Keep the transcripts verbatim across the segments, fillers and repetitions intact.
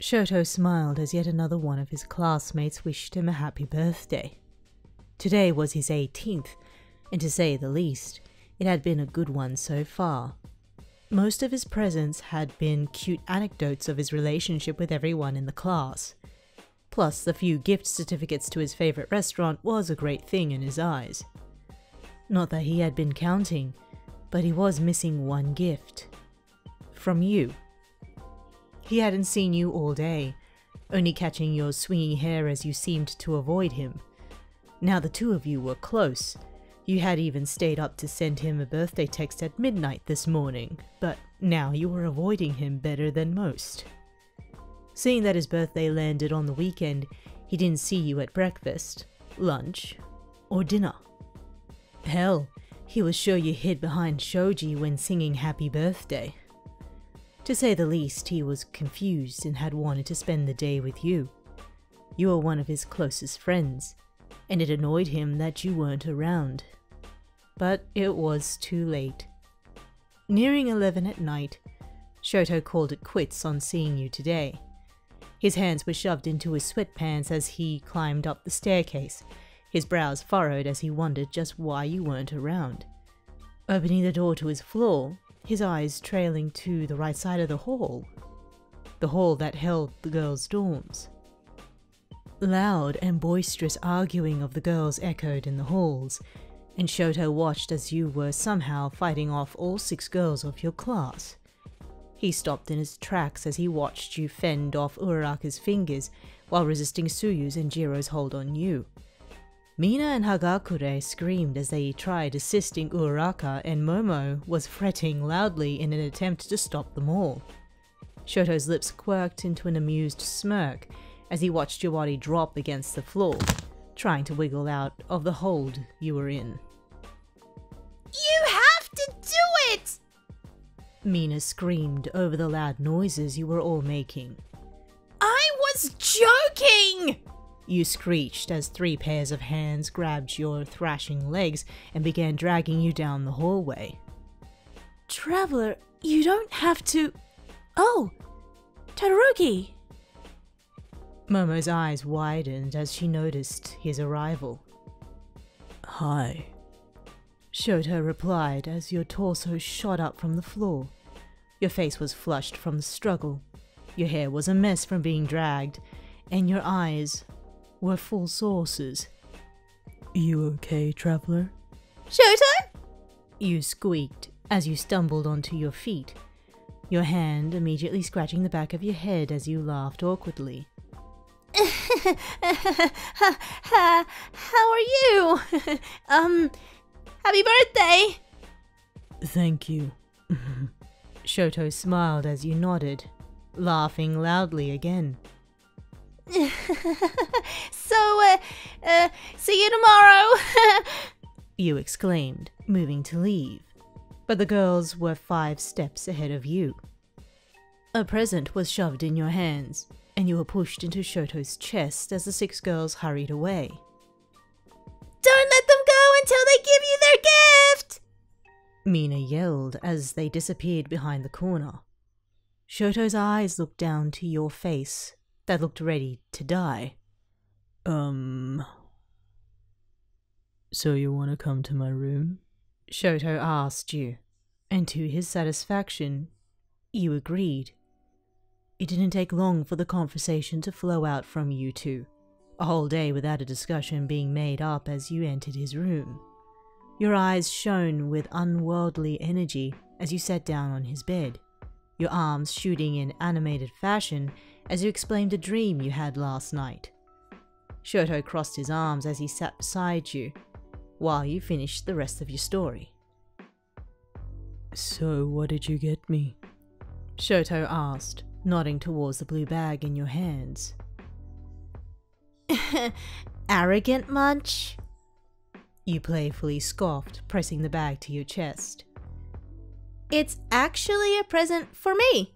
Shoto smiled as yet another one of his classmates wished him a happy birthday. Today was his eighteenth, and to say the least, it had been a good one so far. Most of his presents had been cute anecdotes of his relationship with everyone in the class. Plus, the few gift certificates to his favorite restaurant was a great thing in his eyes. Not that he had been counting, but he was missing one gift. From you. He hadn't seen you all day, only catching your swinging hair as you seemed to avoid him. Now the two of you were close. You had even stayed up to send him a birthday text at midnight this morning, but now you were avoiding him better than most. Seeing that his birthday landed on the weekend, he didn't see you at breakfast, lunch, or dinner. Hell, he was sure you hid behind Shoji when singing happy birthday. To say the least, he was confused and had wanted to spend the day with you. You were one of his closest friends, and it annoyed him that you weren't around. But it was too late. Nearing eleven at night, Shoto called it quits on seeing you today. His hands were shoved into his sweatpants as he climbed up the staircase, his brows furrowed as he wondered just why you weren't around. Opening the door to his floor, his eyes trailing to the right side of the hall. The hall that held the girls' dorms. Loud and boisterous arguing of the girls echoed in the halls, and Shoto watched as you were somehow fighting off all six girls of your class. He stopped in his tracks as he watched you fend off Uraraka's fingers while resisting Suyu's and Jiro's hold on you. Mina and Hagakure screamed as they tried assisting Uraraka, and Momo was fretting loudly in an attempt to stop them all. Shoto's lips quirked into an amused smirk as he watched your body drop against the floor, trying to wiggle out of the hold you were in. You have to do it! Mina screamed over the loud noises you were all making. I was joking! You screeched as three pairs of hands grabbed your thrashing legs and began dragging you down the hallway. Traveler, you don't have to... Oh! Todoroki! Momo's eyes widened as she noticed his arrival. Hi, Shoto replied as your torso shot up from the floor. Your face was flushed from the struggle, your hair was a mess from being dragged, and your eyes were full saucers. You okay, traveler? Shoto? You squeaked as you stumbled onto your feet, your hand immediately scratching the back of your head as you laughed awkwardly. How are you? um, happy birthday! Thank you. Shoto smiled as you nodded, laughing loudly again. so, uh, uh, see you tomorrow! You exclaimed, moving to leave. But the girls were five steps ahead of you. A present was shoved in your hands, and you were pushed into Shoto's chest as the six girls hurried away. Don't let them go until they give you their gift! Mina yelled as they disappeared behind the corner. Shoto's eyes looked down to your face that looked ready to die. Um... So you want to come to my room? Shoto asked you, and to his satisfaction, you agreed. It didn't take long for the conversation to flow out from you two, a whole day without a discussion being made up as you entered his room. Your eyes shone with unworldly energy as you sat down on his bed, your arms shooting in animated fashion as you explained a dream you had last night. Shoto crossed his arms as he sat beside you, while you finished the rest of your story. So what did you get me? Shoto asked, nodding towards the blue bag in your hands. Arrogant munch? You playfully scoffed, pressing the bag to your chest. It's actually a present for me.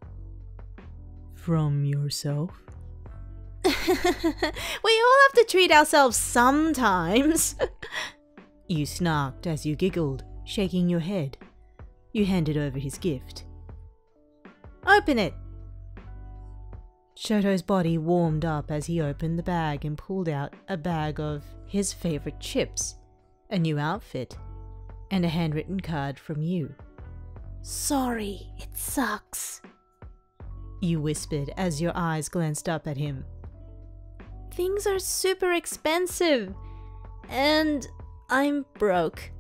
From yourself? We all have to treat ourselves sometimes. You snarked as you giggled, shaking your head. You handed over his gift. Open it. Shoto's body warmed up as he opened the bag and pulled out a bag of his favorite chips, a new outfit, and a handwritten card from you. "Sorry, it sucks," you whispered as your eyes glanced up at him. "Things are super expensive, and I'm broke."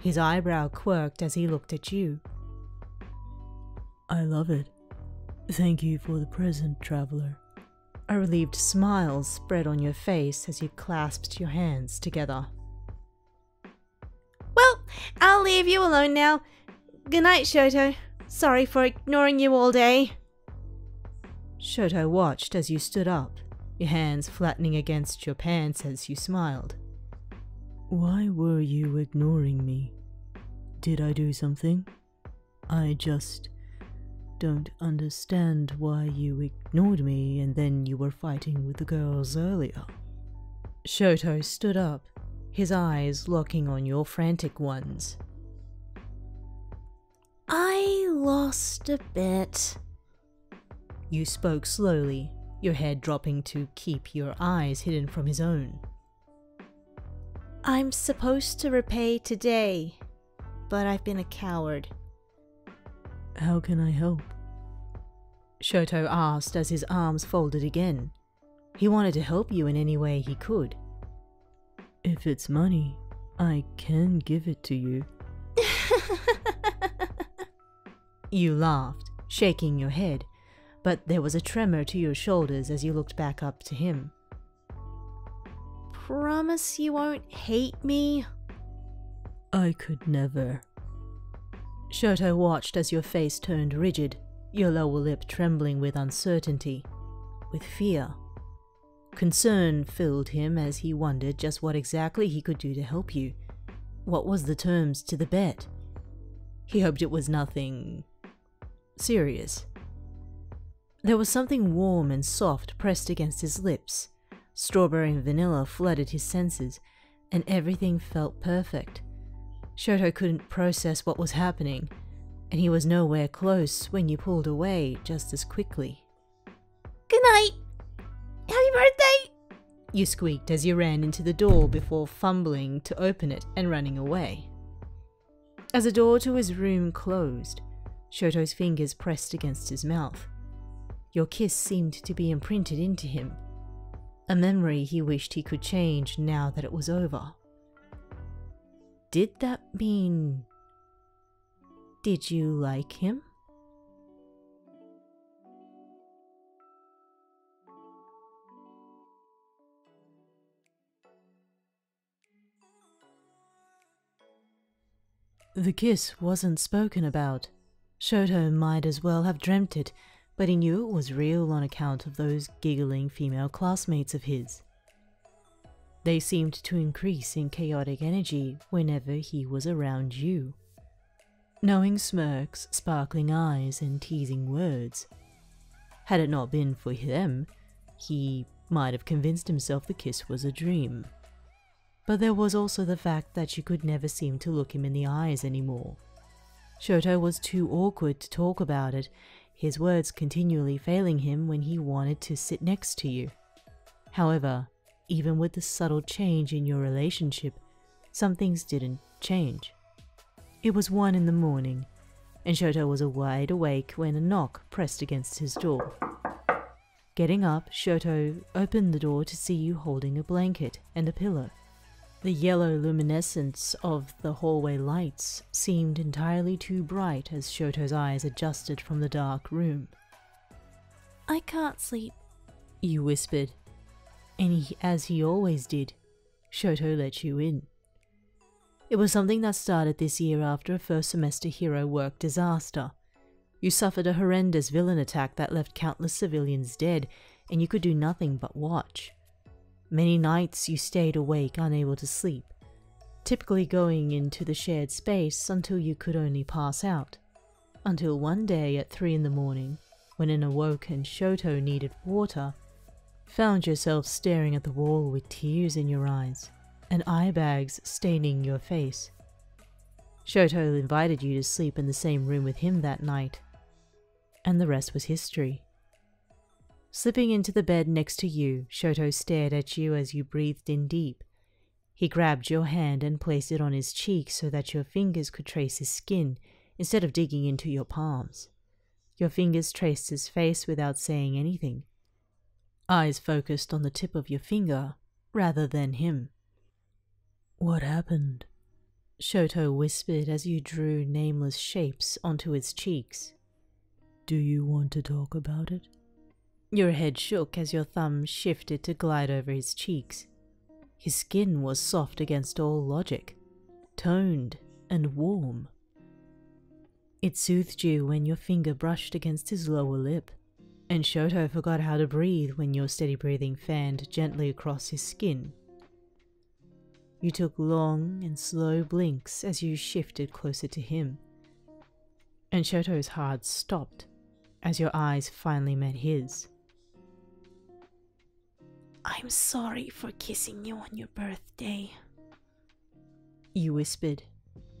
His eyebrow quirked as he looked at you. "I love it. Thank you for the present, traveler." A relieved smile spread on your face as you clasped your hands together. "Well, I'll leave you alone now. Good night, Shoto. Sorry for ignoring you all day." Shoto watched as you stood up, your hands flattening against your pants as you smiled. "Why were you ignoring me? Did I do something? I just... don't understand why you ignored me and then you were fighting with the girls earlier." Shoto stood up, his eyes locking on your frantic ones. "I lost a bet." You spoke slowly, your head dropping to keep your eyes hidden from his own. "I'm supposed to repay today, but I've been a coward." "How can I help?" Shoto asked as his arms folded again. He wanted to help you in any way he could. "If it's money, I can give it to you." You laughed, shaking your head, but there was a tremor to your shoulders as you looked back up to him. "Promise you won't hate me?" "I could never." Shoto watched as your face turned rigid, your lower lip trembling with uncertainty, with fear. Concern filled him as he wondered just what exactly he could do to help you. What was the terms to the bet? He hoped it was nothing... serious. There was something warm and soft pressed against his lips. Strawberry and vanilla flooded his senses, and everything felt perfect. Shoto couldn't process what was happening, and he was nowhere close when you pulled away just as quickly. "Good night! Happy birthday!" you squeaked as you ran into the door before fumbling to open it and running away. As the door to his room closed, Shoto's fingers pressed against his mouth. Your kiss seemed to be imprinted into him, a memory he wished he could change now that it was over. Did that mean... did you like him? The kiss wasn't spoken about. Shoto might as well have dreamt it, but he knew it was real on account of those giggling female classmates of his. They seemed to increase in chaotic energy whenever he was around you. Knowing smirks, sparkling eyes, and teasing words. Had it not been for them, he might have convinced himself the kiss was a dream. But there was also the fact that she could never seem to look him in the eyes anymore. Shoto was too awkward to talk about it, his words continually failing him when he wanted to sit next to you. However, even with the subtle change in your relationship, some things didn't change. It was one in the morning, and Shoto was wide awake when a knock pressed against his door. Getting up, Shoto opened the door to see you holding a blanket and a pillow. The yellow luminescence of the hallway lights seemed entirely too bright as Shoto's eyes adjusted from the dark room. "I can't sleep," you whispered. And he, as he always did, Shoto let you in. It was something that started this year after a first semester hero work disaster. You suffered a horrendous villain attack that left countless civilians dead, and you could do nothing but watch. Many nights you stayed awake, unable to sleep, typically going into the shared space until you could only pass out. Until one day at three in the morning, when an awoken Shoto needed water, found yourself staring at the wall with tears in your eyes and eye bags staining your face. Shoto invited you to sleep in the same room with him that night, and the rest was history. Slipping into the bed next to you, Shoto stared at you as you breathed in deep. He grabbed your hand and placed it on his cheek so that your fingers could trace his skin instead of digging into your palms. Your fingers traced his face without saying anything. Eyes focused on the tip of your finger rather than him. "What happened?" Shoto whispered as you drew nameless shapes onto his cheeks. "Do you want to talk about it?" Your head shook as your thumb shifted to glide over his cheeks. His skin was soft against all logic, toned and warm. It soothed you when your finger brushed against his lower lip, and Shoto forgot how to breathe when your steady breathing fanned gently across his skin. You took long and slow blinks as you shifted closer to him, and Shoto's heart stopped as your eyes finally met his. "I'm sorry for kissing you on your birthday," you whispered,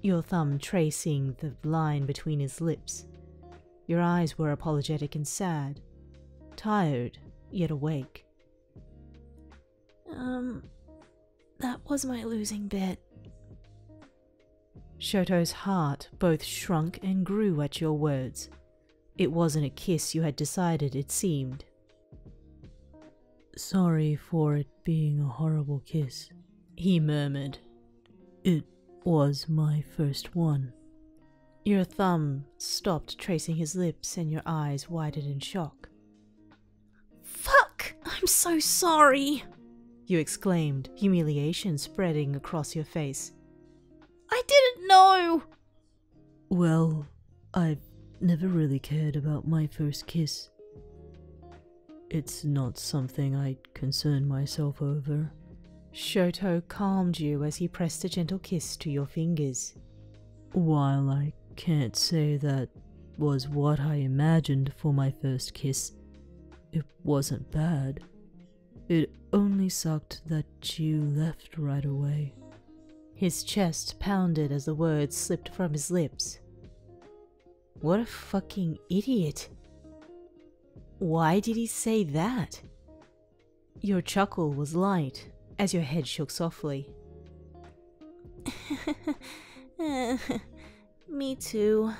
your thumb tracing the line between his lips. Your eyes were apologetic and sad, tired yet awake. Um, that was my losing bet." Shoto's heart both shrunk and grew at your words. It wasn't a kiss you had decided, it seemed. "Sorry for it being a horrible kiss," he murmured. "It was my first one." Your thumb stopped tracing his lips and your eyes widened in shock. "Fuck! I'm so sorry!" you exclaimed, humiliation spreading across your face. "I didn't know!" "Well, I've never really cared about my first kiss. It's not something I concern myself over." Shoto calmed you as he pressed a gentle kiss to your fingers. "While I can't say that was what I imagined for my first kiss, it wasn't bad. It only sucked that you left right away." His chest pounded as the words slipped from his lips. What a fucking idiot. Why did he say that? Your chuckle was light as your head shook softly. uh, me too.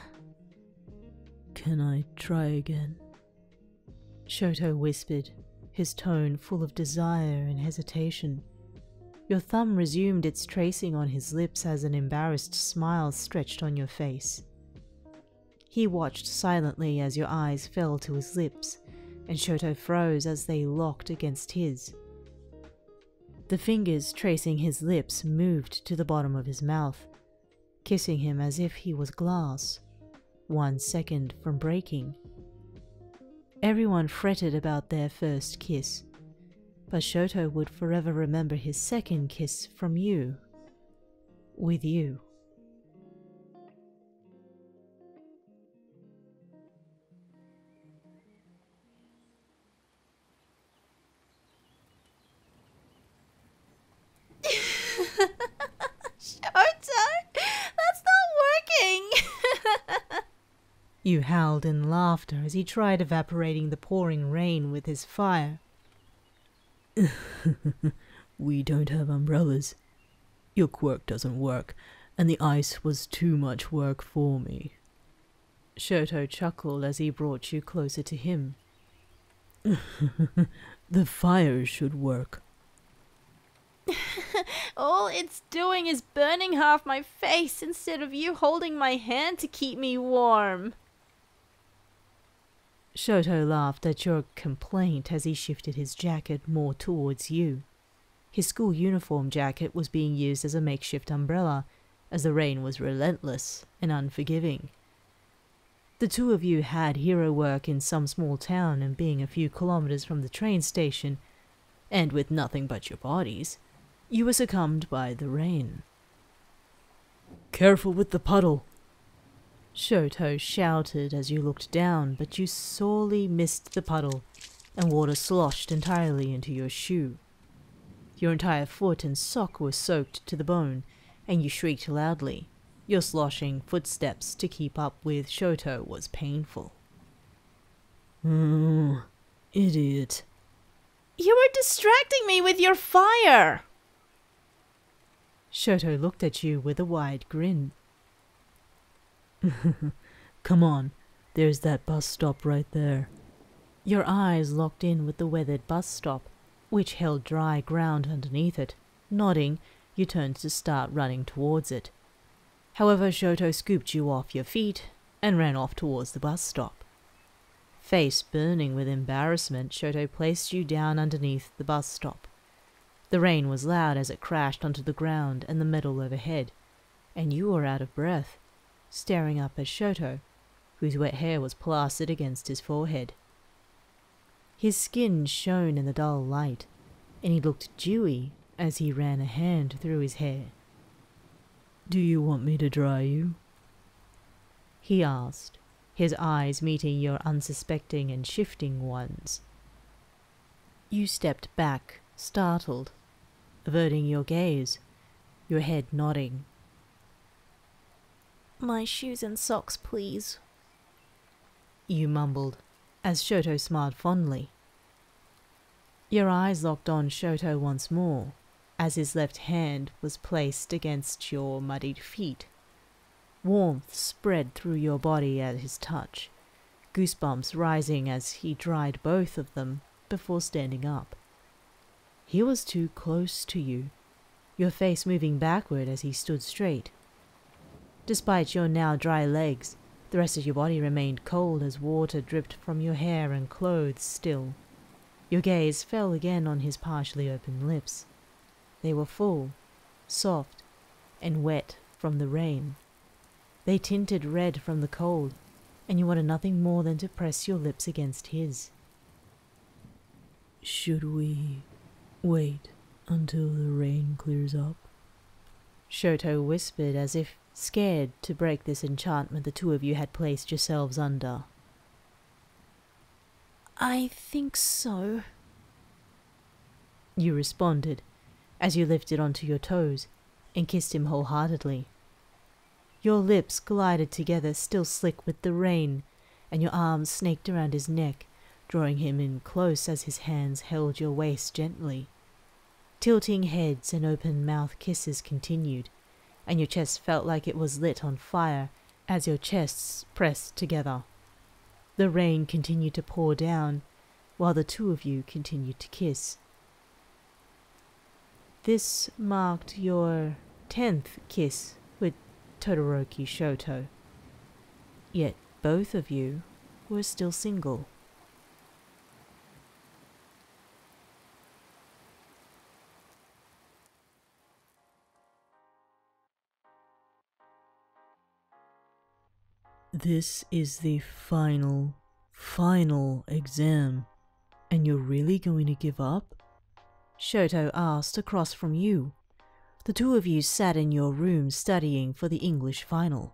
"Can I try again?" Shoto whispered, his tone full of desire and hesitation. Your thumb resumed its tracing on his lips as an embarrassed smile stretched on your face. He watched silently as your eyes fell to his lips, and Shoto froze as they locked against his. The fingers tracing his lips moved to the bottom of his mouth, kissing him as if he was glass, one second from breaking. Everyone fretted about their first kiss, but Shoto would forever remember his second kiss from you, with you. You howled in laughter as he tried evaporating the pouring rain with his fire. "We don't have umbrellas. Your quirk doesn't work, and the ice was too much work for me." Shoto chuckled as he brought you closer to him. "The fire should work." "All it's doing is burning half my face instead of you holding my hand to keep me warm." Shoto laughed at your complaint as he shifted his jacket more towards you. His school uniform jacket was being used as a makeshift umbrella, as the rain was relentless and unforgiving. The two of you had hero work in some small town, and being a few kilometers from the train station, and with nothing but your bodies, you were succumbed by the rain. "Careful with the puddle!" Shoto shouted as you looked down, but you sorely missed the puddle, and water sloshed entirely into your shoe. Your entire foot and sock were soaked to the bone, and you shrieked loudly. Your sloshing footsteps to keep up with Shoto was painful. Mm, Idiot. You were distracting me with your fire! Shoto looked at you with a wide grin. Come on, there's that bus stop right there. Your eyes locked in with the weathered bus stop, which held dry ground underneath it. Nodding, you turned to start running towards it. However, Shoto scooped you off your feet and ran off towards the bus stop. Face burning with embarrassment, Shoto placed you down underneath the bus stop. The rain was loud as it crashed onto the ground and the metal overhead, and you were out of breath, staring up at Shoto, whose wet hair was plastered against his forehead. His skin shone in the dull light, and he looked dewy as he ran a hand through his hair. Do you want me to dry you? He asked, his eyes meeting your unsuspecting and shifting ones. You stepped back, startled, averting your gaze, your head nodding. My shoes and socks, please, you mumbled, as Shoto smiled fondly. Your eyes locked on Shoto once more, as his left hand was placed against your muddied feet. Warmth spread through your body at his touch, goosebumps rising as he dried both of them before standing up. He was too close to you, your face moving backward as he stood straight. Despite your now dry legs, the rest of your body remained cold as water dripped from your hair and clothes still. Your gaze fell again on his partially open lips. They were full, soft, and wet from the rain. They tinted red from the cold, and you wanted nothing more than to press your lips against his. Should we wait until the rain clears up? Shoto whispered, as if scared to break this enchantment the two of you had placed yourselves under. I think so, you responded, as you lifted onto your toes and kissed him wholeheartedly. Your lips glided together, still slick with the rain, and your arms snaked around his neck, drawing him in close as his hands held your waist gently. Tilting heads and open mouth kisses continued, and your chest felt like it was lit on fire as your chests pressed together. The rain continued to pour down, while the two of you continued to kiss. This marked your tenth kiss with Todoroki Shoto, yet both of you were still single. This is the final, final exam, and you're really going to give up? Shoto asked across from you. The two of you sat in your room studying for the English final.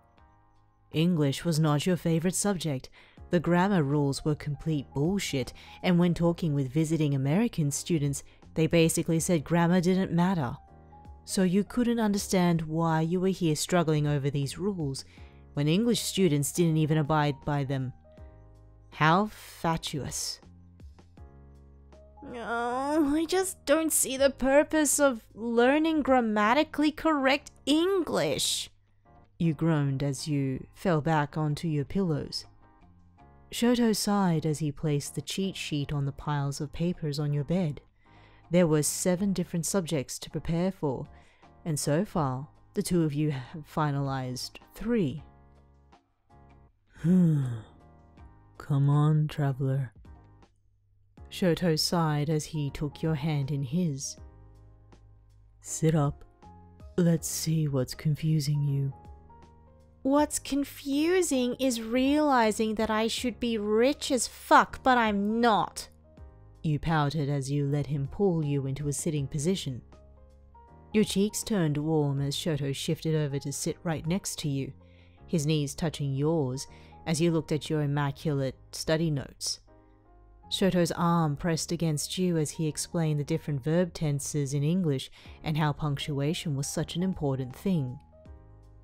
English was not your favorite subject. The grammar rules were complete bullshit, and when talking with visiting American students, they basically said grammar didn't matter. So you couldn't understand why you were here struggling over these rules, when English students didn't even abide by them. How fatuous. Oh, I just don't see the purpose of learning grammatically correct English, you groaned as you fell back onto your pillows. Shoto sighed as he placed the cheat sheet on the piles of papers on your bed. There were seven different subjects to prepare for, and so far, the two of you have finalized three. Come on, traveler. Shoto sighed as he took your hand in his. Sit up. Let's see what's confusing you. What's confusing is realizing that I should be rich as fuck, but I'm not. You pouted as you let him pull you into a sitting position. Your cheeks turned warm as Shoto shifted over to sit right next to you, his knees touching yours as you looked at your immaculate study notes. Shoto's arm pressed against you as he explained the different verb tenses in English and how punctuation was such an important thing.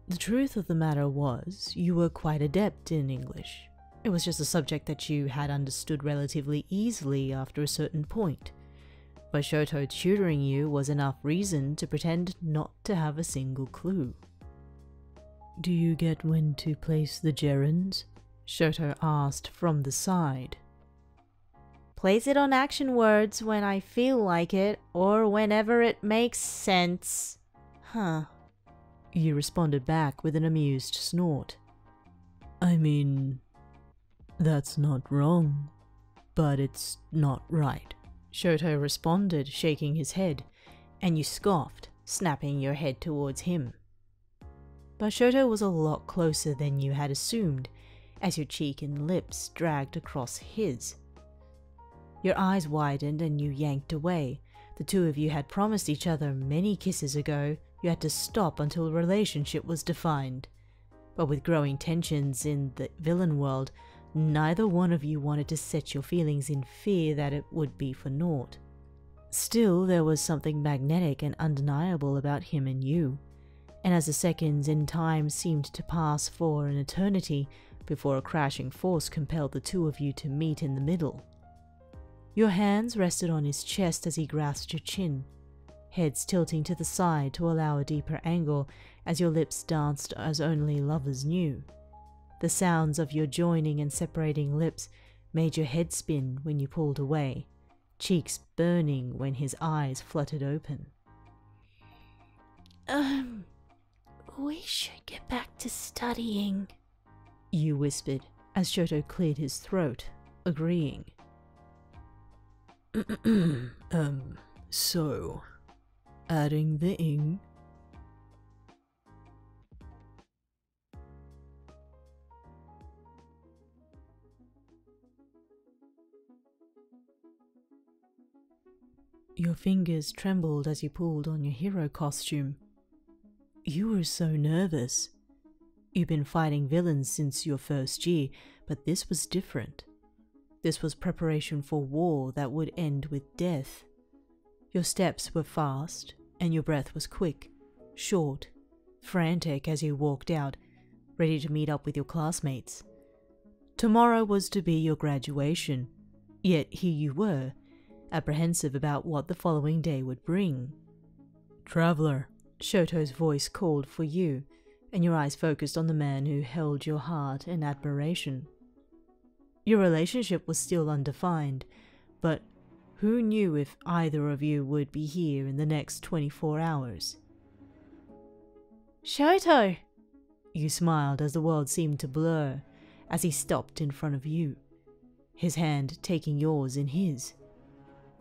The truth of the matter was, you were quite adept in English. It was just a subject that you had understood relatively easily after a certain point, but Shoto tutoring you was enough reason to pretend not to have a single clue. Do you get when to place the gerunds? Shoto asked from the side. Place it on action words when I feel like it, or whenever it makes sense. Huh. You responded back with an amused snort. I mean, that's not wrong, but it's not right. Shoto responded, shaking his head, and you scoffed, snapping your head towards him. But Shoto was a lot closer than you had assumed, as your cheek and lips dragged across his. Your eyes widened and you yanked away. The two of you had promised each other many kisses ago. You had to stop until a relationship was defined. But with growing tensions in the villain world, neither one of you wanted to set your feelings in fear that it would be for naught. Still, there was something magnetic and undeniable about him and you. And as the seconds in time seemed to pass for an eternity, before a crashing force compelled the two of you to meet in the middle. Your hands rested on his chest as he grasped your chin, heads tilting to the side to allow a deeper angle as your lips danced as only lovers knew. The sounds of your joining and separating lips made your head spin when you pulled away, cheeks burning when his eyes fluttered open. Um, we should get back to studying, you whispered, as Shoto cleared his throat, agreeing. um, so, adding the ing. Your fingers trembled as you pulled on your hero costume. You were so nervous. You've been fighting villains since your first year, but this was different. This was preparation for war that would end with death. Your steps were fast, and your breath was quick, short, frantic as you walked out, ready to meet up with your classmates. Tomorrow was to be your graduation, yet here you were, apprehensive about what the following day would bring. Traveler, Shoto's voice called for you, and your eyes focused on the man who held your heart in admiration. Your relationship was still undefined, but who knew if either of you would be here in the next twenty-four hours? Shoto! You smiled as the world seemed to blur, as he stopped in front of you, his hand taking yours in his.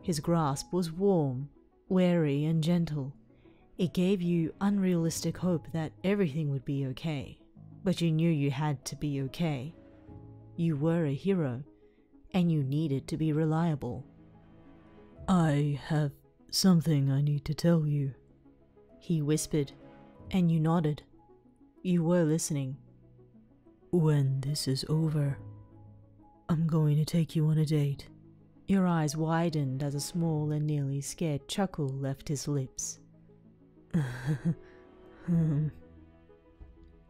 His grasp was warm, wary and gentle. It gave you unrealistic hope that everything would be okay, but you knew you had to be okay. You were a hero, and you needed to be reliable. I have something I need to tell you, he whispered, and you nodded. You were listening. When this is over, I'm going to take you on a date. Your eyes widened as a small and nearly scared chuckle left his lips. It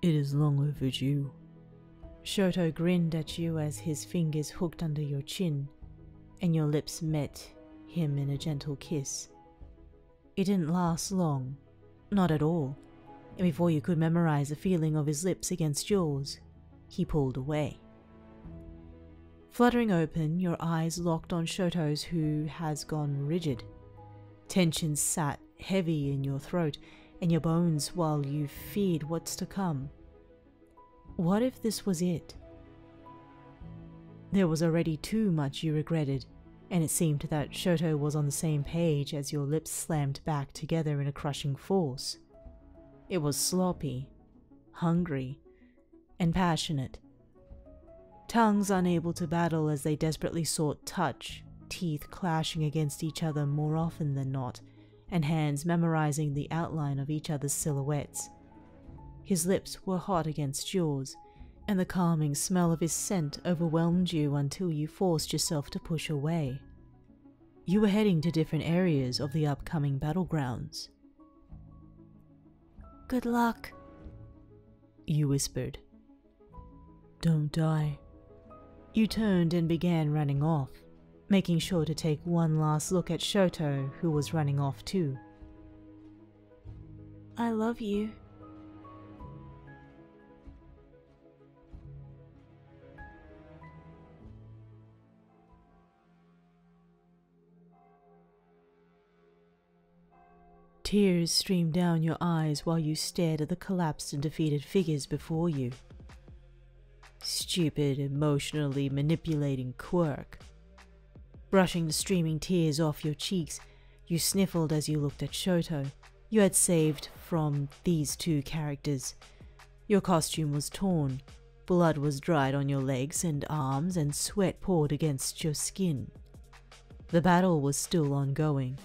is long overdue. Shoto grinned at you as his fingers hooked under your chin, and your lips met him in a gentle kiss. It didn't last long, not at all, and before you could memorize the feeling of his lips against yours, he pulled away. Fluttering open, your eyes locked on Shoto's, who has gone rigid. Tension sat heavy in your throat and your bones while you feared what's to come. What if this was it? There was already too much you regretted, and it seemed that Shoto was on the same page as your lips slammed back together in a crushing force. It was sloppy, hungry, and passionate. Tongues unable to battle as they desperately sought touch, teeth clashing against each other more often than not, and hands memorizing the outline of each other's silhouettes. His lips were hot against yours, and the calming smell of his scent overwhelmed you until you forced yourself to push away. You were heading to different areas of the upcoming battlegrounds. Good luck, you whispered. Don't die, You turned and began running off, making sure to take one last look at Shoto, who was running off too. I love you. Tears streamed down your eyes while you stared at the collapsed and defeated figures before you. Stupid, emotionally manipulating quirk. Brushing the streaming tears off your cheeks, you sniffled as you looked at Shoto. You had saved from these two characters. Your costume was torn, blood was dried on your legs and arms, and sweat poured against your skin. The battle was still ongoing,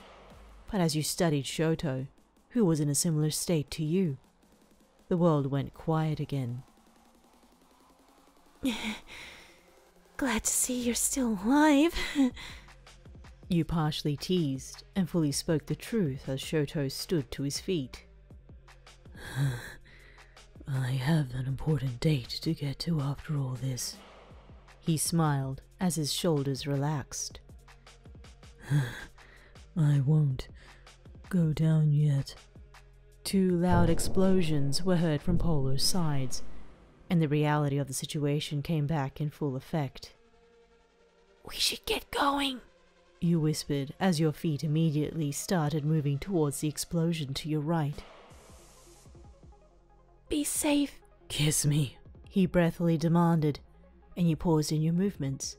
but as you studied Shoto, who was in a similar state to you, the world went quiet again. Glad to see you're still alive. You partially teased and fully spoke the truth as Shoto stood to his feet. I have an important date to get to after all this. He smiled as his shoulders relaxed. I won't go down yet. Two loud explosions were heard from polar sides, and the reality of the situation came back in full effect. We should get going, you whispered as your feet immediately started moving towards the explosion to your right. Be safe. Kiss me, he breathily demanded, and you paused in your movements.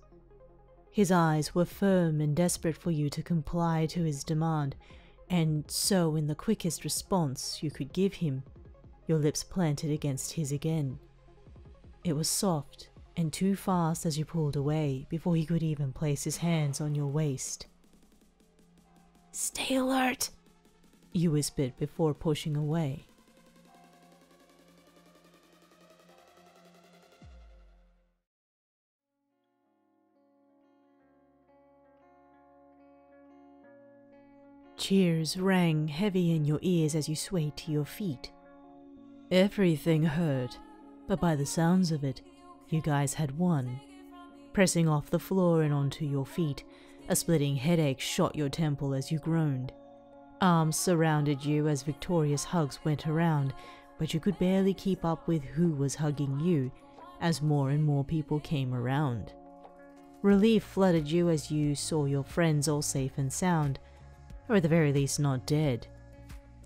His eyes were firm and desperate for you to comply to his demand, and so in the quickest response you could give him, your lips planted against his again. It was soft and too fast as you pulled away before he could even place his hands on your waist. Stay alert, you whispered before pushing away. Cheers rang heavy in your ears as you swayed to your feet. Everything hurt, but by the sounds of it, you guys had won. Pressing off the floor and onto your feet, a splitting headache shot your temple as you groaned. Arms surrounded you as victorious hugs went around, but you could barely keep up with who was hugging you as more and more people came around. Relief flooded you as you saw your friends all safe and sound, or at the very least not dead.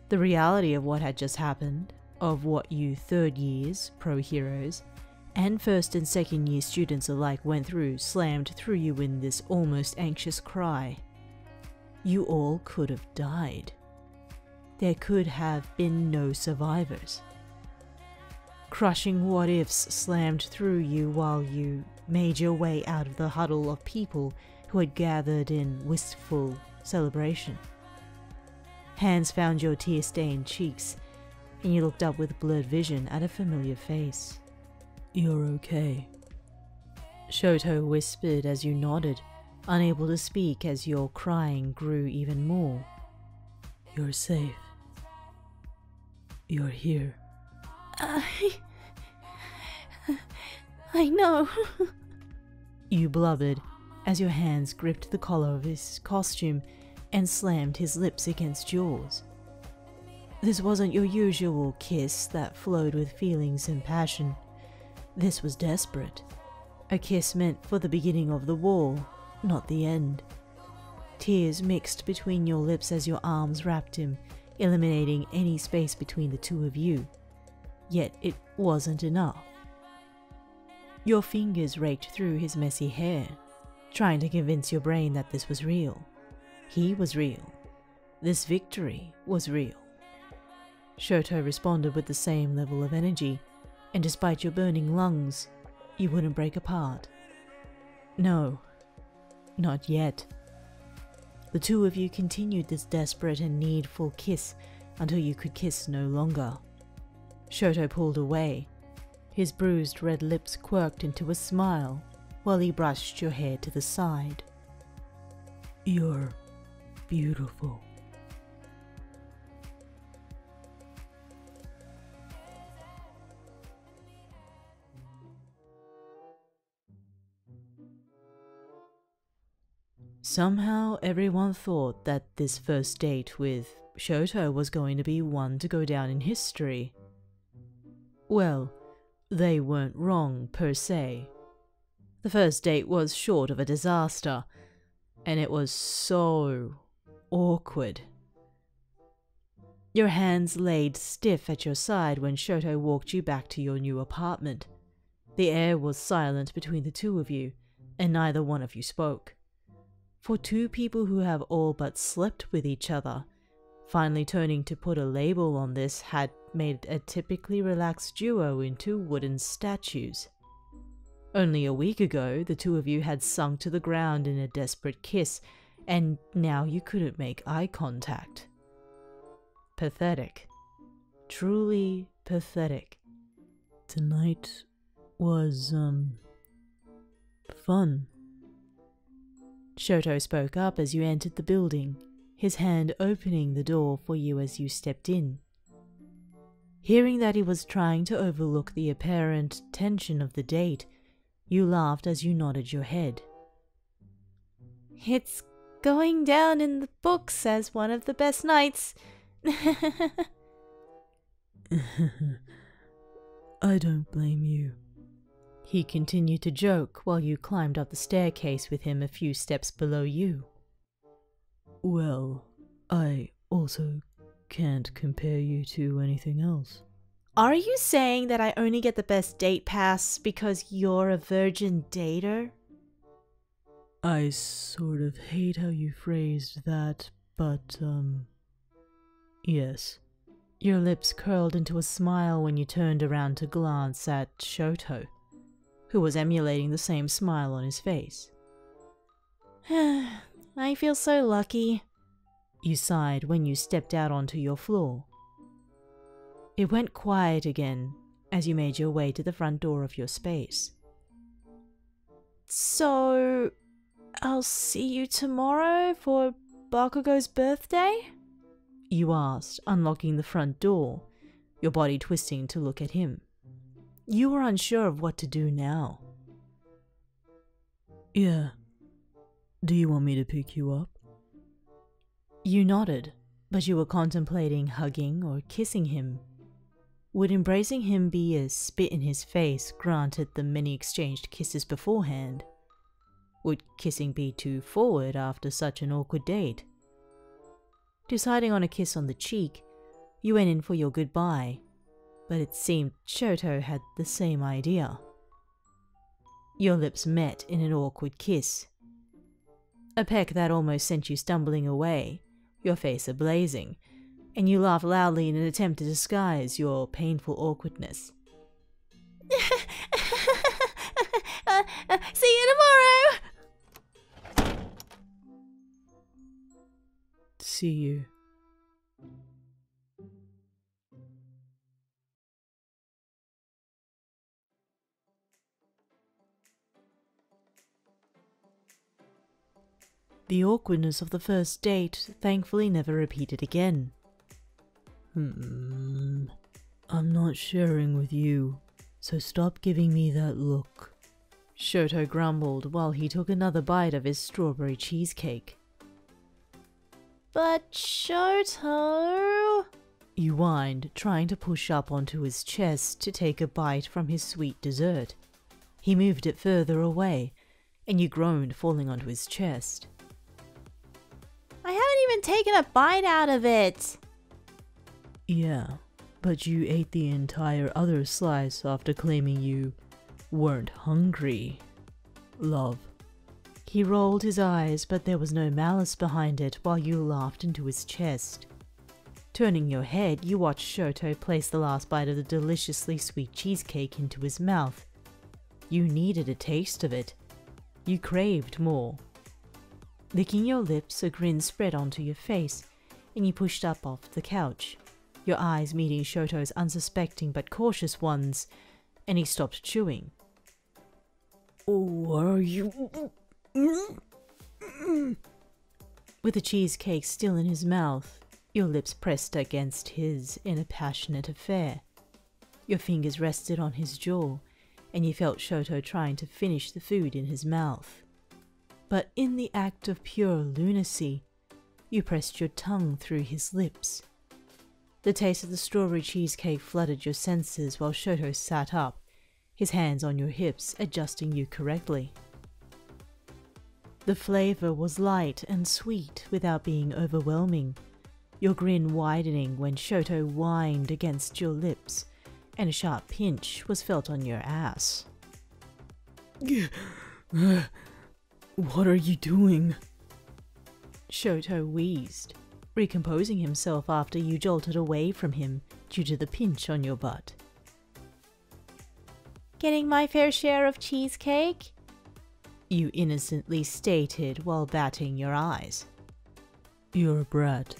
The reality of what had just happened, of what you third years, pro heroes, and first and second year students alike went through slammed through you in this almost anxious cry. You all could have died. There could have been no survivors. Crushing what-ifs slammed through you while you made your way out of the huddle of people who had gathered in wistful celebration. Hands found your tear-stained cheeks, and you looked up with blurred vision at a familiar face. You're okay, Shoto whispered as you nodded, unable to speak as your crying grew even more. You're safe. You're here. I... I know. You blubbered as your hands gripped the collar of his costume and slammed his lips against yours. This wasn't your usual kiss that flowed with feelings and passion. This was desperate. A kiss meant for the beginning of the war, not the end. Tears mixed between your lips as your arms wrapped him, eliminating any space between the two of you. Yet it wasn't enough. Your fingers raked through his messy hair, trying to convince your brain that this was real. He was real. This victory was real. Shoto responded with the same level of energy, and despite your burning lungs, you wouldn't break apart. No, not yet. The two of you continued this desperate and needful kiss until you could kiss no longer. Shoto pulled away. His bruised red lips quirked into a smile while he brushed your hair to the side. You're beautiful. Somehow everyone thought that this first date with Shoto was going to be one to go down in history. Well, they weren't wrong per se. The first date was short of a disaster, and it was so awkward. Your hands laid stiff at your side when Shoto walked you back to your new apartment. The air was silent between the two of you, and neither one of you spoke. For two people who have all but slept with each other, finally turning to put a label on this had made a typically relaxed duo into wooden statues. Only a week ago, the two of you had sunk to the ground in a desperate kiss, and now you couldn't make eye contact. Pathetic. Truly pathetic. Tonight was, um, fun. Shoto spoke up as you entered the building, his hand opening the door for you as you stepped in. Hearing that he was trying to overlook the apparent tension of the date, you laughed as you nodded your head. It's going down in the books as one of the best nights. I don't blame you. He continued to joke while you climbed up the staircase with him a few steps below you. Well, I also can't compare you to anything else. Are you saying that I only get the best date pass because you're a virgin dater? I sort of hate how you phrased that, but, um... yes. Your lips curled into a smile when you turned around to glance at Shoto, who was emulating the same smile on his face. I feel so lucky, you sighed when you stepped out onto your floor. It went quiet again as you made your way to the front door of your space. So, I'll see you tomorrow for Bakugo's birthday? You asked, unlocking the front door, your body twisting to look at him. You were unsure of what to do now. Yeah. Do you want me to pick you up? You nodded, but you were contemplating hugging or kissing him. Would embracing him be a spit in his face, granted the many exchanged kisses beforehand? Would kissing be too forward after such an awkward date? Deciding on a kiss on the cheek, you went in for your goodbye, but it seemed Shoto had the same idea. Your lips met in an awkward kiss. A peck that almost sent you stumbling away, your face ablazing, and you laughed loudly in an attempt to disguise your painful awkwardness. uh, uh, see you tomorrow! See you. The awkwardness of the first date thankfully never repeated again. Hmm, I'm not sharing with you, so stop giving me that look. Shoto grumbled while he took another bite of his strawberry cheesecake. But Shoto, you whined, trying to push up onto his chest to take a bite from his sweet dessert. He moved it further away, and you groaned, falling onto his chest. I haven't even taken a bite out of it! Yeah, but you ate the entire other slice after claiming you weren't hungry, love. He rolled his eyes, but there was no malice behind it while you laughed into his chest. Turning your head, you watched Shoto place the last bite of the deliciously sweet cheesecake into his mouth. You needed a taste of it. You craved more. Licking your lips, a grin spread onto your face, and you pushed up off the couch, your eyes meeting Shoto's unsuspecting but cautious ones, and he stopped chewing. Oh, are you... With the cheesecake still in his mouth, your lips pressed against his in a passionate affair. Your fingers rested on his jaw, and you felt Shoto trying to finish the food in his mouth. but in the act of pure lunacy, you pressed your tongue through his lips. The taste of the strawberry cheesecake flooded your senses while Shoto sat up, his hands on your hips, adjusting you correctly. The flavor was light and sweet without being overwhelming, your grin widening when Shoto whined against your lips, and a sharp pinch was felt on your ass. What are you doing? Shoto wheezed, recomposing himself after you jolted away from him due to the pinch on your butt. Getting my fair share of cheesecake? You innocently stated while batting your eyes. You're a brat.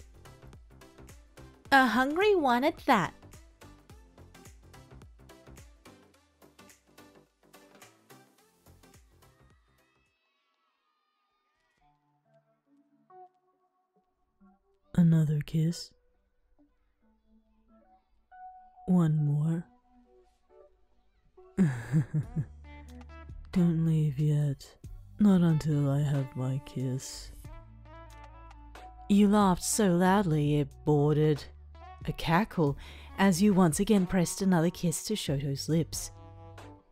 A hungry one at that. Another kiss. One more. Don't leave yet. Not until I have my kiss. You laughed so loudly it bordered a cackle as you once again pressed another kiss to Shoto's lips.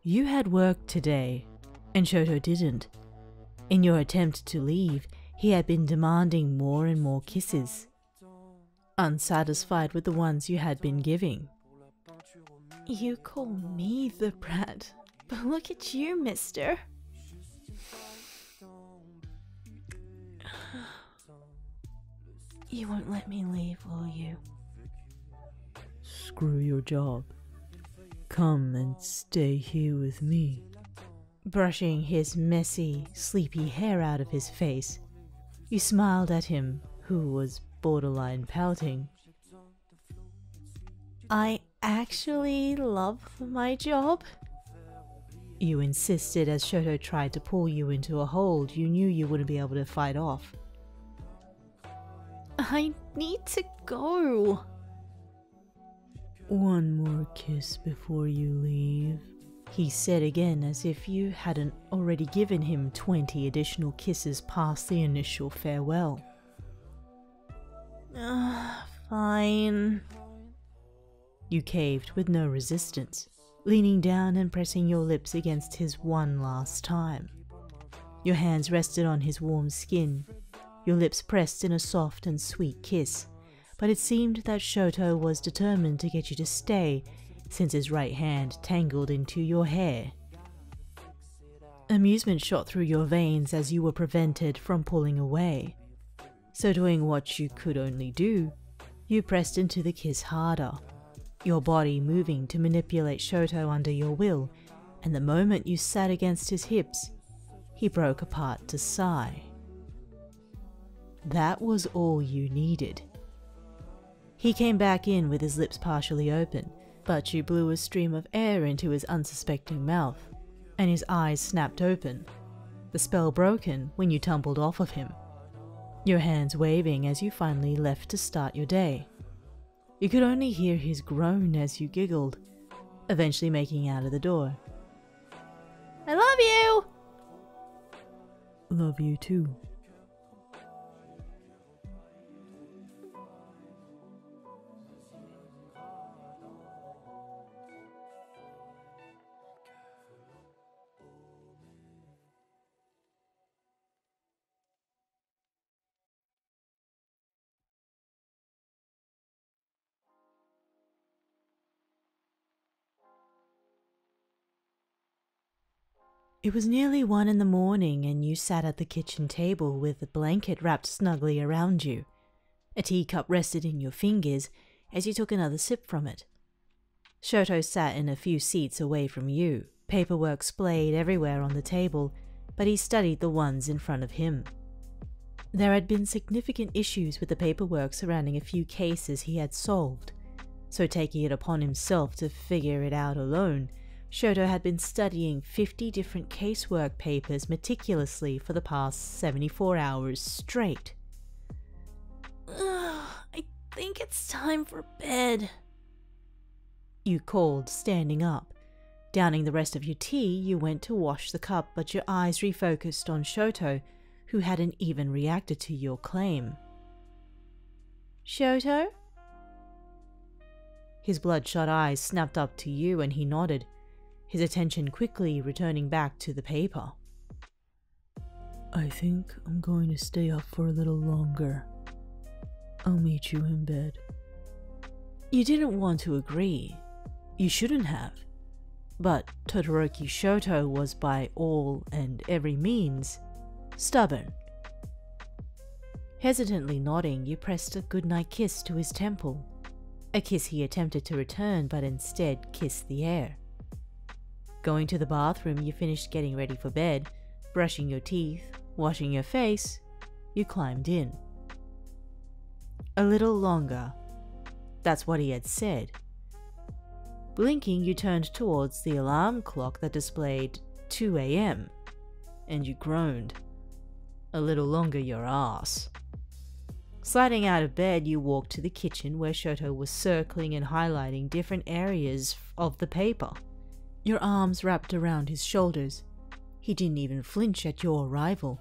You had work today, and Shoto didn't. In your attempt to leave, he had been demanding more and more kisses, unsatisfied with the ones you had been giving. You call me the brat, but look at you, mister. You won't let me leave, will you? Screw your job. Come and stay here with me. Brushing his messy, sleepy hair out of his face, you smiled at him, who was borderline pouting. I actually love my job? You insisted as Shoto tried to pull you into a hold you knew you wouldn't be able to fight off. I need to go. One more kiss before you leave, he said again, as if you hadn't already given him twenty additional kisses past the initial farewell. Uh, fine. You caved with no resistance, leaning down and pressing your lips against his one last time. Your hands rested on his warm skin, your lips pressed in a soft and sweet kiss, but it seemed that Shoto was determined to get you to stay, since his right hand tangled into your hair. Amusement shot through your veins as you were prevented from pulling away. So doing what you could only do, you pressed into the kiss harder, your body moving to manipulate Shoto under your will, and the moment you sat against his hips, he broke apart to sigh. That was all you needed. He came back in with his lips partially open, but you blew a stream of air into his unsuspecting mouth, and his eyes snapped open, the spell broken when you tumbled off of him, your hands waving as you finally left to start your day. You could only hear his groan as you giggled, eventually making out of the door. I love you! Love you too. It was nearly one in the morning and you sat at the kitchen table with a blanket wrapped snugly around you. A teacup rested in your fingers as you took another sip from it. Shoto sat in a few seats away from you, paperwork splayed everywhere on the table, but he studied the ones in front of him. There had been significant issues with the paperwork surrounding a few cases he had solved, so taking it upon himself to figure it out alone, Shoto had been studying fifty different casework papers meticulously for the past seventy-four hours straight. Ugh, I think it's time for bed. You called, standing up. Downing the rest of your tea, you went to wash the cup, but your eyes refocused on Shoto, who hadn't even reacted to your claim. Shoto? His bloodshot eyes snapped up to you and he nodded, his attention quickly returning back to the paper. I think I'm going to stay up for a little longer. I'll meet you in bed. You didn't want to agree. You shouldn't have. But Todoroki Shoto was by all and every means stubborn. Hesitantly nodding, you pressed a goodnight kiss to his temple, a kiss he attempted to return but instead kissed the air. Going to the bathroom, you finished getting ready for bed, brushing your teeth, washing your face, you climbed in. A little longer. That's what he had said. Blinking, you turned towards the alarm clock that displayed two A M, and you groaned. A little longer your ass. Sliding out of bed, you walked to the kitchen where Shoto was circling and highlighting different areas of the paper. Your arms wrapped around his shoulders. He didn't even flinch at your arrival.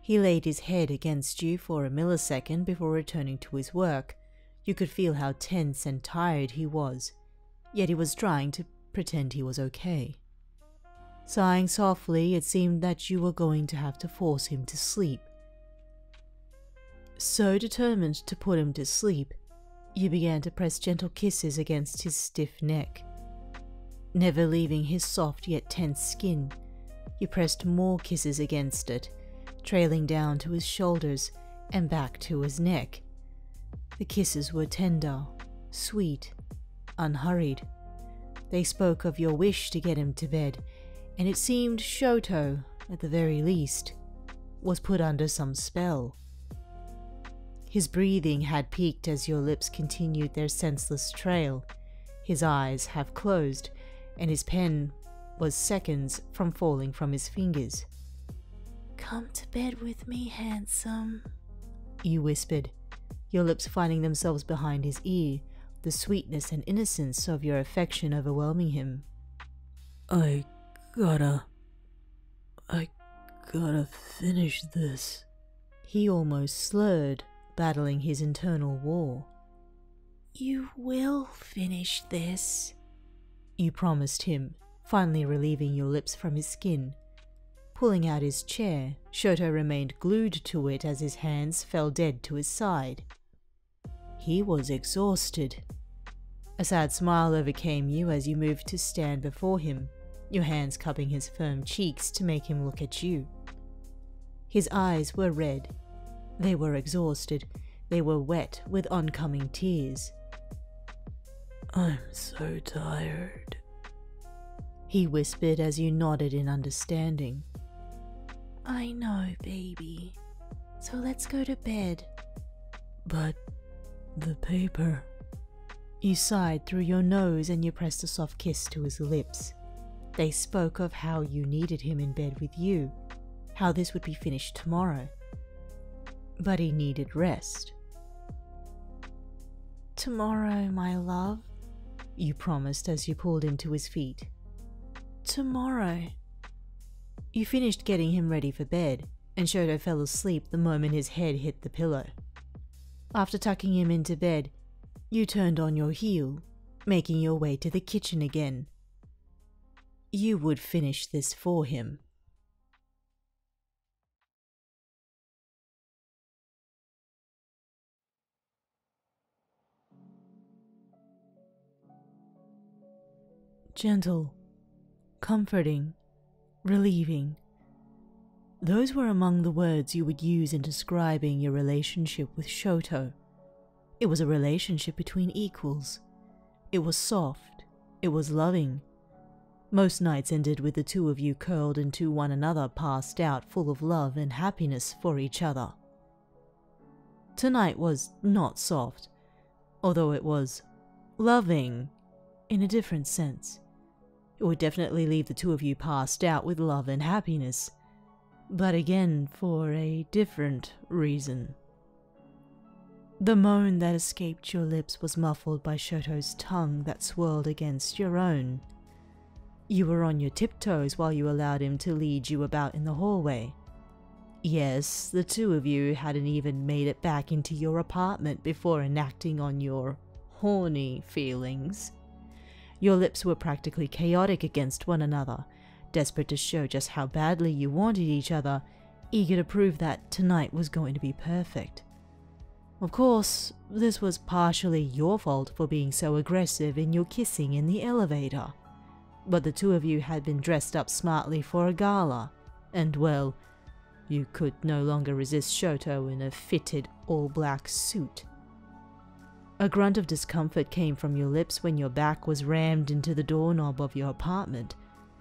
He laid his head against you for a millisecond before returning to his work. You could feel how tense and tired he was, yet he was trying to pretend he was okay. Sighing softly, it seemed that you were going to have to force him to sleep. So determined to put him to sleep, you began to press gentle kisses against his stiff neck. Never leaving his soft yet tense skin, you pressed more kisses against it, trailing down to his shoulders and back to his neck. The kisses were tender, sweet, unhurried. They spoke of your wish to get him to bed, and it seemed Shoto, at the very least, was put under some spell. His breathing had peaked as your lips continued their senseless trail, his eyes half closed, and his pen was seconds from falling from his fingers. "Come to bed with me, handsome," you whispered, your lips finding themselves behind his ear, the sweetness and innocence of your affection overwhelming him. I gotta... I gotta finish this. He almost slurred, battling his internal war. You will finish this, you promised him, finally relieving your lips from his skin. Pulling out his chair, Shoto remained glued to it as his hands fell dead to his side. He was exhausted. A sad smile overcame you as you moved to stand before him, your hands cupping his firm cheeks to make him look at you. His eyes were red. They were exhausted. They were wet with oncoming tears. I'm so tired, he whispered as you nodded in understanding. I know, baby. So let's go to bed. But the paper... You sighed through your nose and you pressed a soft kiss to his lips. They spoke of how you needed him in bed with you, how this would be finished tomorrow. But he needed rest. Tomorrow, my love, you promised as you pulled him to his feet. Tomorrow. You finished getting him ready for bed, and Shoto fell asleep the moment his head hit the pillow. After tucking him into bed, you turned on your heel, making your way to the kitchen again. You would finish this for him. Gentle, comforting, relieving. Those were among the words you would use in describing your relationship with Shoto. It was a relationship between equals. It was soft. It was loving. Most nights ended with the two of you curled into one another, passed out, full of love and happiness for each other. Tonight was not soft, although it was loving in a different sense. It would definitely leave the two of you passed out with love and happiness, but again for a different reason. The moan that escaped your lips was muffled by Shoto's tongue that swirled against your own. You were on your tiptoes while you allowed him to lead you about in the hallway. Yes, the two of you hadn't even made it back into your apartment before enacting on your horny feelings. Your lips were practically chaotic against one another, desperate to show just how badly you wanted each other, eager to prove that tonight was going to be perfect. Of course, this was partially your fault for being so aggressive in your kissing in the elevator. But the two of you had been dressed up smartly for a gala, and well, you could no longer resist Shoto in a fitted all-black suit. A grunt of discomfort came from your lips when your back was rammed into the doorknob of your apartment,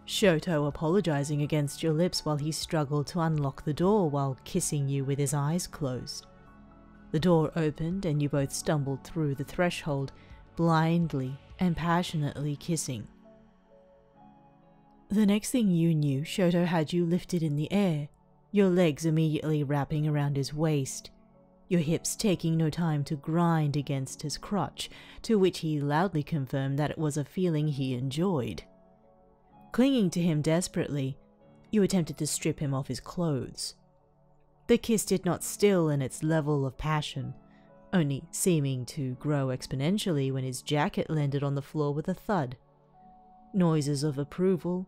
Shoto apologizing against your lips while he struggled to unlock the door while kissing you with his eyes closed. The door opened and you both stumbled through the threshold, blindly and passionately kissing. The next thing you knew, Shoto had you lifted in the air, your legs immediately wrapping around his waist, your hips taking no time to grind against his crotch, to which he loudly confirmed that it was a feeling he enjoyed. Clinging to him desperately, you attempted to strip him of his clothes. The kiss did not still in its level of passion, only seeming to grow exponentially when his jacket landed on the floor with a thud. Noises of approval,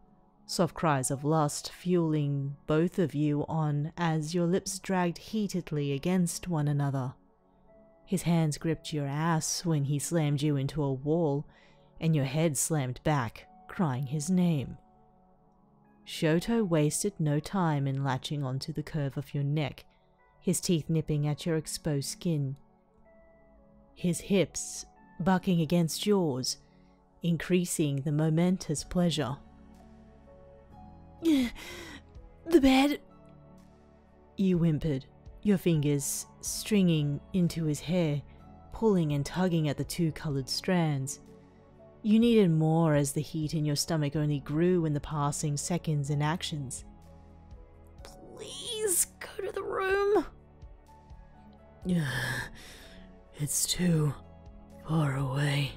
soft cries of lust fueling both of you on as your lips dragged heatedly against one another. His hands gripped your ass when he slammed you into a wall, and your head slammed back, crying his name. Shoto wasted no time in latching onto the curve of your neck, his teeth nipping at your exposed skin, his hips bucking against yours, increasing the momentous pleasure. The bed, you whimpered, your fingers stringing into his hair, pulling and tugging at the two colored strands. You needed more as the heat in your stomach only grew in the passing seconds and actions. Please go to the room. It's too far away.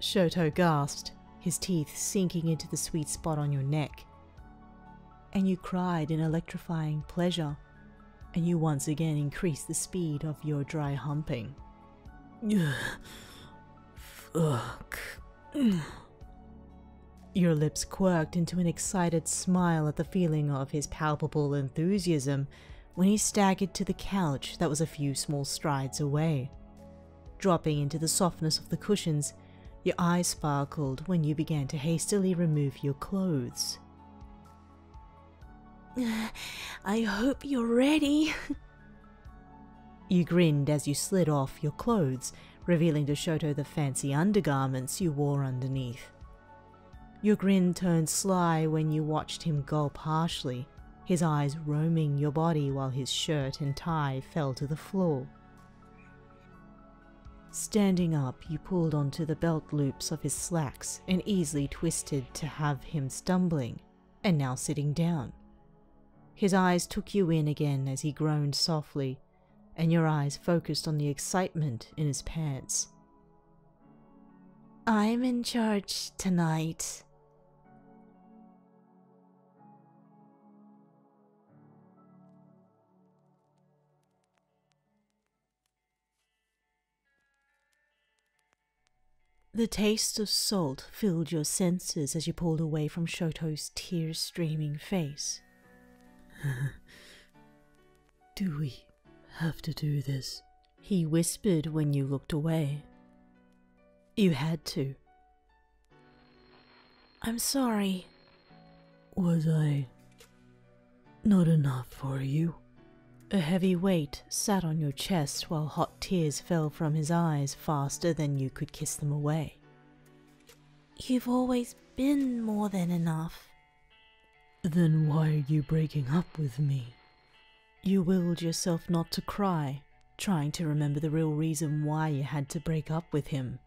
Shoto gasped, his teeth sinking into the sweet spot on your neck. And you cried in electrifying pleasure, and you once again increased the speed of your dry humping. Fuck. Your lips quirked into an excited smile at the feeling of his palpable enthusiasm when he staggered to the couch that was a few small strides away. Dropping into the softness of the cushions, your eyes sparkled when you began to hastily remove your clothes. I hope you're ready. You grinned as you slid off your clothes, revealing to Shoto the fancy undergarments you wore underneath. Your grin turned sly when you watched him gulp harshly, his eyes roaming your body while his shirt and tie fell to the floor. Standing up, you pulled onto the belt loops of his slacks and easily twisted to have him stumbling, and now sitting down. His eyes took you in again as he groaned softly, and your eyes focused on the excitement in his pants. I'm in charge tonight. The taste of salt filled your senses as you pulled away from Shoto's tear-streaming face. Do we have to do this? He whispered when you looked away. You had to. I'm sorry. Was I not enough for you? A heavy weight sat on your chest while hot tears fell from his eyes faster than you could kiss them away. You've always been more than enough. Then why are you breaking up with me? You willed yourself not to cry, trying to remember the real reason why you had to break up with him.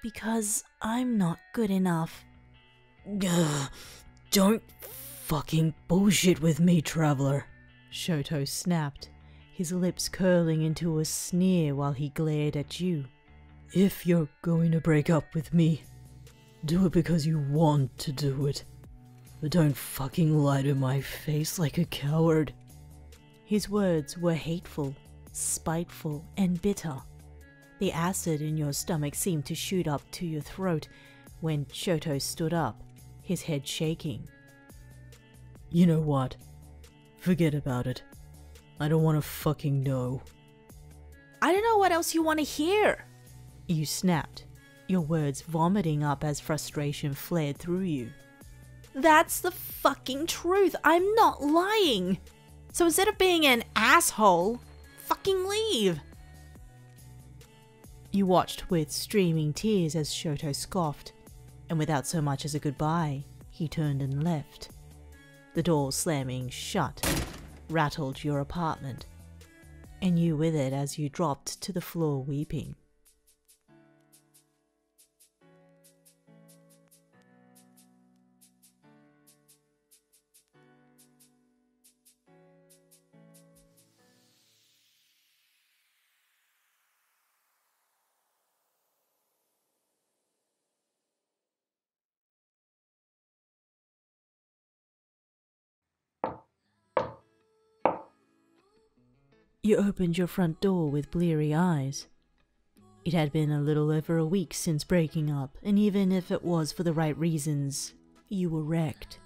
Because I'm not good enough. Ugh, don't fucking bullshit with me, traveler, Shoto snapped, his lips curling into a sneer while he glared at you. If you're going to break up with me, do it because you want to do it. But don't fucking lie to my face like a coward. His words were hateful, spiteful, and bitter. The acid in your stomach seemed to shoot up to your throat when Shoto stood up, his head shaking. You know what? Forget about it. I don't want to fucking know. I don't know what else you want to hear! You snapped, your words vomiting up as frustration flared through you. That's the fucking truth! I'm not lying! So instead of being an asshole, fucking leave! You watched with streaming tears as Shoto scoffed, and without so much as a goodbye, he turned and left. The door slamming shut rattled your apartment, and you with it as you dropped to the floor weeping. You opened your front door with bleary eyes. It had been a little over a week since breaking up, and even if it was for the right reasons, you were wrecked.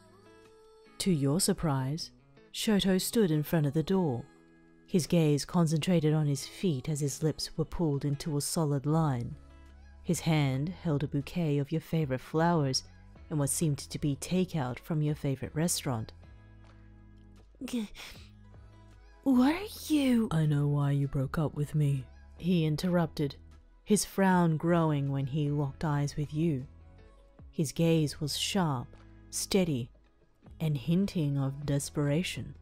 To your surprise, Shoto stood in front of the door, his gaze concentrated on his feet as his lips were pulled into a solid line. His hand held a bouquet of your favorite flowers and what seemed to be takeout from your favorite restaurant. What are you— I know why you broke up with me, he interrupted, his frown growing when he locked eyes with you. His gaze was sharp, steady, and hinting of desperation.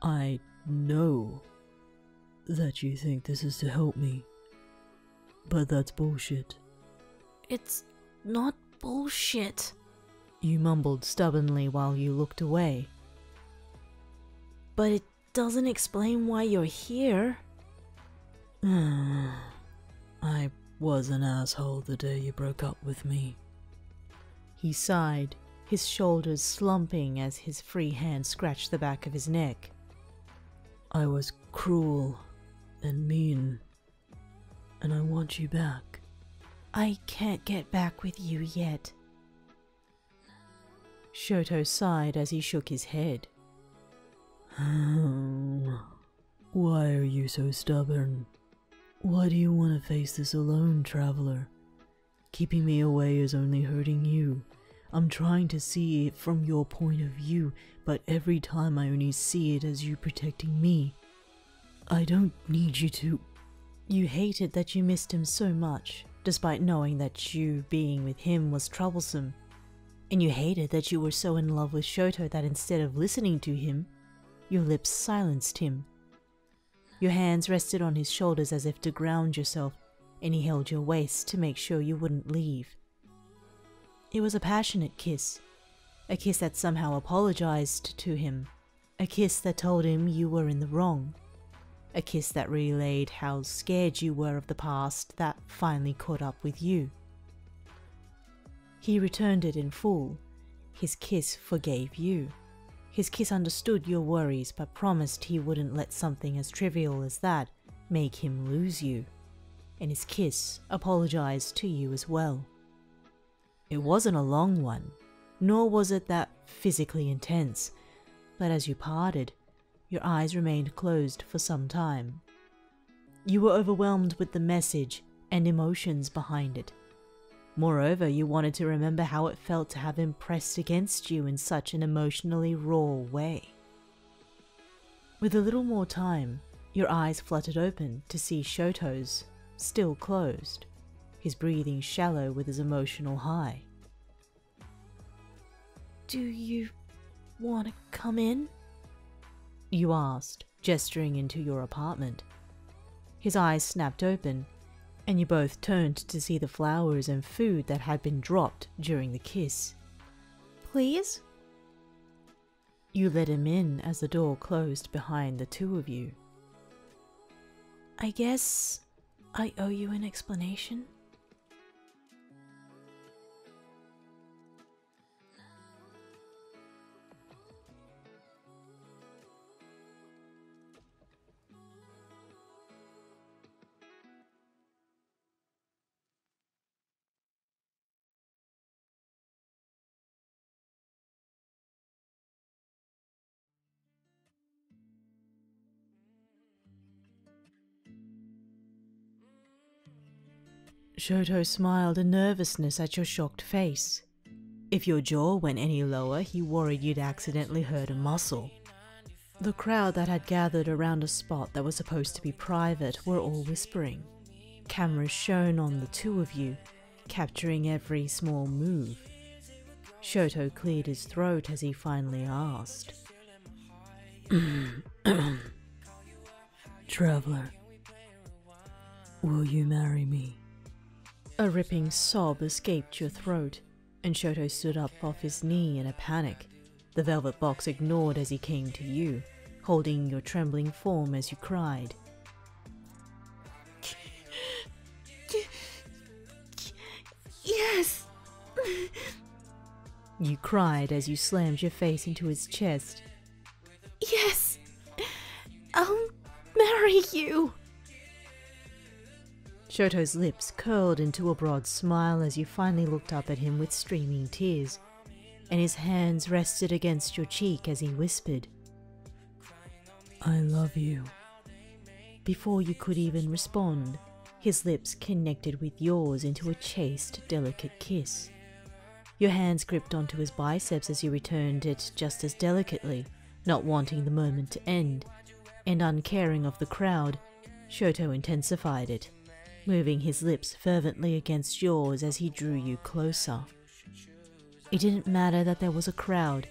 I know that you think this is to help me, but that's bullshit. It's not bullshit, you mumbled stubbornly while you looked away. But it doesn't explain why you're here. I was an asshole the day you broke up with me. He sighed, his shoulders slumping as his free hand scratched the back of his neck. I was cruel and mean, and I want you back. I can't get back with you yet. Shoto sighed as he shook his head. Why are you so stubborn? Why do you want to face this alone, traveler? Keeping me away is only hurting you. I'm trying to see it from your point of view, but every time I only see it as you protecting me. I don't need you to— You hated that you missed him so much, despite knowing that you being with him was troublesome. And you hated that you were so in love with Shoto that instead of listening to him, your lips silenced him. Your hands rested on his shoulders as if to ground yourself, and he held your waist to make sure you wouldn't leave. It was a passionate kiss, a kiss that somehow apologized to him, a kiss that told him you were in the wrong, a kiss that relayed how scared you were of the past that finally caught up with you. He returned it in full. His kiss forgave you. His kiss understood your worries, but promised he wouldn't let something as trivial as that make him lose you. And his kiss apologized to you as well. It wasn't a long one, nor was it that physically intense, but as you parted, your eyes remained closed for some time. You were overwhelmed with the message and emotions behind it. Moreover, you wanted to remember how it felt to have him pressed against you in such an emotionally raw way. With a little more time, your eyes fluttered open to see Shoto's still closed, his breathing shallow with his emotional high. Do you want to come in? You asked, gesturing into your apartment. His eyes snapped open, and you both turned to see the flowers and food that had been dropped during the kiss. Please? You let him in as the door closed behind the two of you. I guess I owe you an explanation? Shoto smiled in nervousness at your shocked face. If your jaw went any lower, he worried you'd accidentally hurt a muscle. The crowd that had gathered around a spot that was supposed to be private were all whispering. Cameras shone on the two of you, capturing every small move. Shoto cleared his throat as he finally asked. Traveler, will you marry me? A ripping sob escaped your throat, and Shoto stood up off his knee in a panic. The velvet box ignored as he came to you, holding your trembling form as you cried. Yes! You cried as you slammed your face into his chest. Yes! I'll marry you! Shoto's lips curled into a broad smile as you finally looked up at him with streaming tears, and his hands rested against your cheek as he whispered, I love you. Before you could even respond, his lips connected with yours into a chaste, delicate kiss. Your hands gripped onto his biceps as you returned it just as delicately, not wanting the moment to end, and uncaring of the crowd, Shoto intensified it, moving his lips fervently against yours as he drew you closer. It didn't matter that there was a crowd.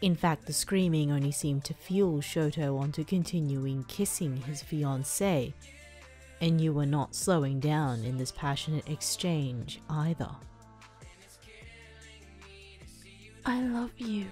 In fact, the screaming only seemed to fuel Shoto onto continuing kissing his fiancée, and you were not slowing down in this passionate exchange either. I love you.